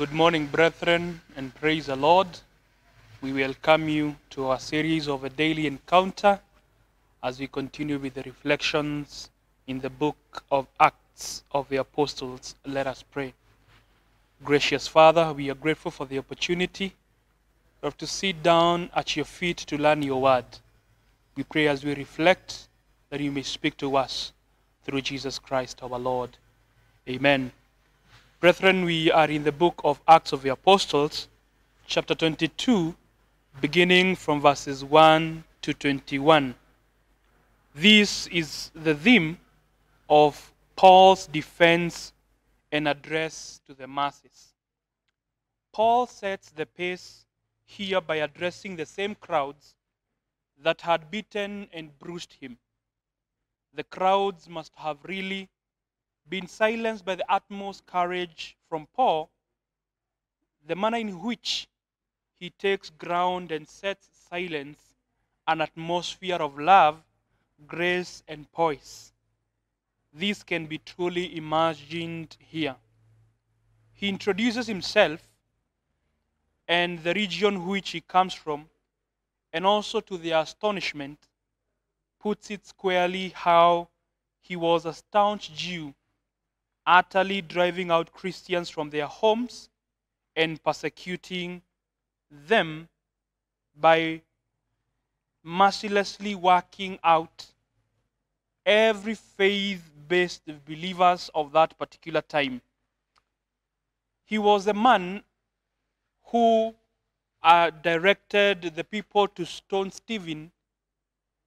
Good morning, brethren, and praise the Lord. We welcome you to our series of a daily encounter as we continue with the reflections in the book of Acts of the Apostles. Let us pray. Gracious Father, we are grateful for the opportunity to sit down at your feet to learn your word. We pray as we reflect that you may speak to us through Jesus Christ our Lord. Amen. Brethren, we are in the book of Acts of the Apostles, chapter 22, beginning from verses 1 to 21. This is the theme of Paul's defense and address to the masses. Paul sets the pace here by addressing the same crowds that had beaten and bruised him. The crowds must have really been silenced by the utmost courage from Paul, the manner in which he takes ground and sets silence an atmosphere of love, grace, and poise. This can be truly imagined here. He introduces himself and the region which he comes from, and also, to their astonishment, puts it squarely how he was a staunch Jew, utterly driving out Christians from their homes and persecuting them by mercilessly working out every faith-based believers of that particular time. He was a man who directed the people to stone Stephen,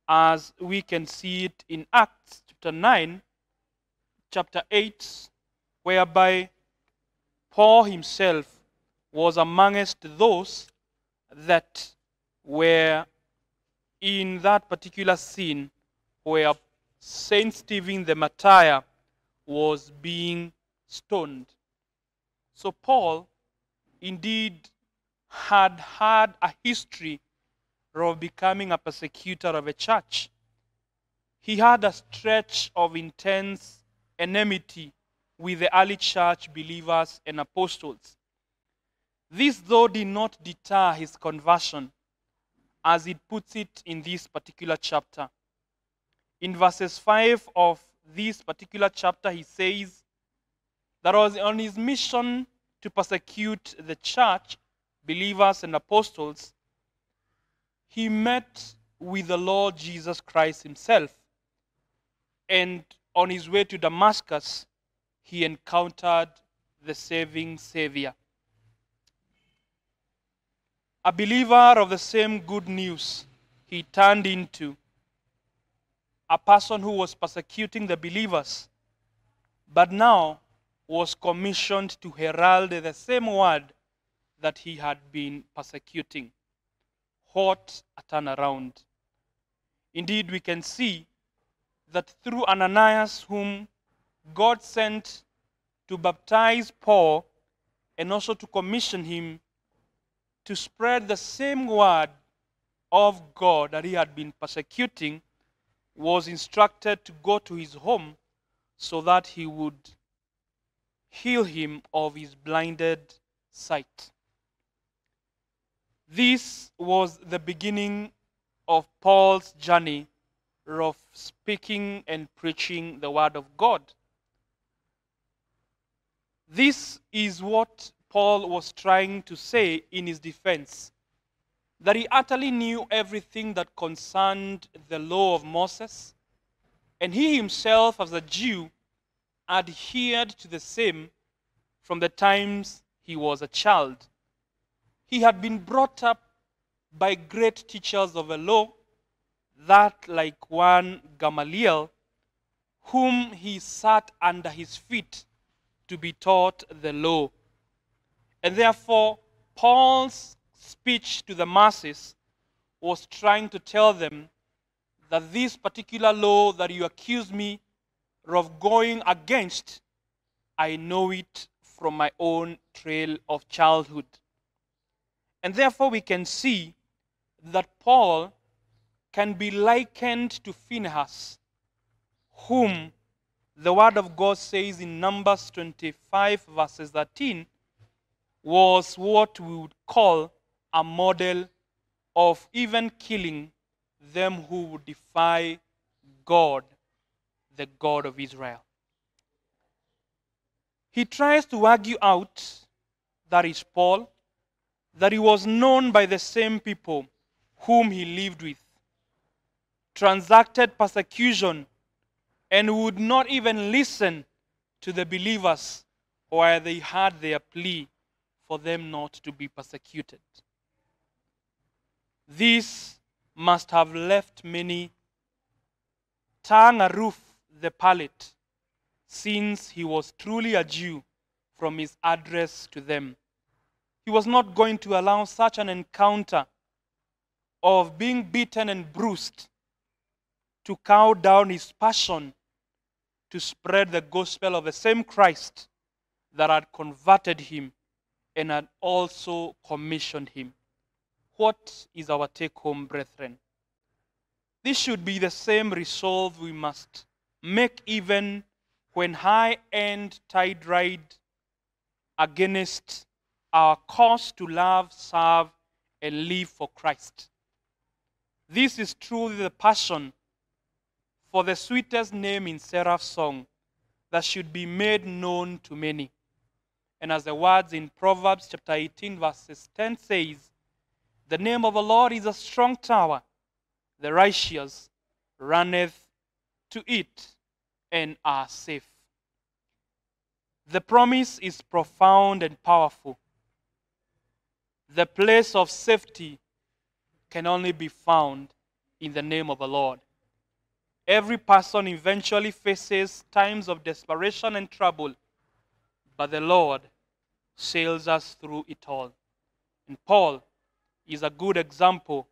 as we can see it in Acts chapter 9, chapter 8, whereby Paul himself was amongst those that were in that particular scene where Saint Stephen the martyr was being stoned. So Paul indeed had had a history of becoming a persecutor of a church. He had a stretch of intense enmity with the early church believers and apostles. This, though, did not deter his conversion, as it puts it in this particular chapter. In verses 5 of this particular chapter, he says that on his mission to persecute the church, believers and apostles, he met with the Lord Jesus Christ himself, and on his way to Damascus, he encountered the saving Savior. A believer of the same good news, he turned into a person who was persecuting the believers, but now was commissioned to herald the same word that he had been persecuting. What a turnaround. Indeed, we can see that through Ananias, whom God sent to baptize Paul and also to commission him to spread the same word of God that he had been persecuting, was instructed to go to his home so that he would heal him of his blinded sight. This was the beginning of Paul's journey of speaking and preaching the word of God. This is what Paul was trying to say in his defense, that he utterly knew everything that concerned the law of Moses, and he himself, as a Jew, adhered to the same from the times he was a child. He had been brought up by great teachers of the law, that like one Gamaliel, whom he sat under his feet to be taught the law. And therefore, Paul's speech to the masses was trying to tell them that this particular law that you accuse me of going against, I know it from my own trail of childhood. And therefore, we can see that Paul can be likened to Phinehas, whom the word of God says in Numbers 25, verses 13, was what we would call a model of even killing them who would defy God, the God of Israel. He tries to argue out, that is Paul, that he was known by the same people whom he lived with, transacted persecution, and would not even listen to the believers while they had their plea for them not to be persecuted. This must have left many tongue aloof the palate, since he was truly a Jew from his address to them. He was not going to allow such an encounter of being beaten and bruised to cow down his passion to spread the gospel of the same Christ that had converted him and had also commissioned him. What is our take-home, brethren? This should be the same resolve we must make even when high-end tide ride against our cause to love, serve, and live for Christ. This is truly the passion for the sweetest name in Seraph's song that should be made known to many. And as the words in Proverbs chapter 18, verses 10 says, "The name of the Lord is a strong tower. The righteous runneth to it and are safe." The promise is profound and powerful. The place of safety can only be found in the name of the Lord. Every person eventually faces times of desperation and trouble, but the Lord sails us through it all. And Paul is a good example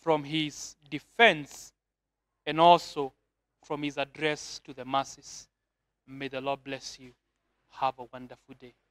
from his defense and also from his address to the masses. May the Lord bless you. Have a wonderful day.